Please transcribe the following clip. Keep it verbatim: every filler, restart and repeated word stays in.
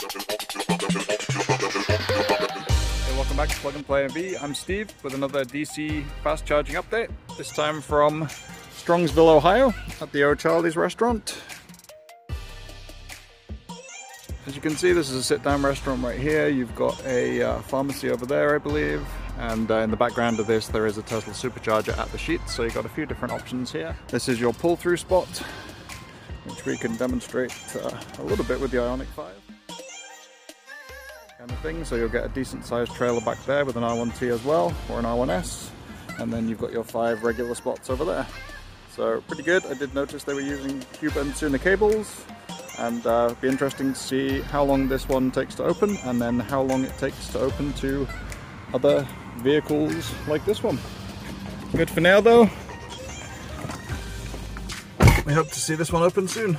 Hey, welcome back to Plug and Play E V. I'm Steve with another D C fast charging update, this time from Strongsville, Ohio at the O'Charlie's restaurant. As you can see, this is a sit-down restaurant right here. You've got a uh, pharmacy over there, I believe. And uh, in the background of this, there is a Tesla supercharger at the sheet. So you've got a few different options here. This is your pull-through spot, which we can demonstrate uh, a little bit with the Ioniq five. Kind of thing, so you'll get a decent sized trailer back there with an R one T as well, or an R one S. And then you've got your five regular spots over there. So pretty good. I did notice they were using Cuba and Suna cables. And uh, it'll be interesting to see how long this one takes to open, and then how long it takes to open to other vehicles like this one. Good for now though. We hope to see this one open soon.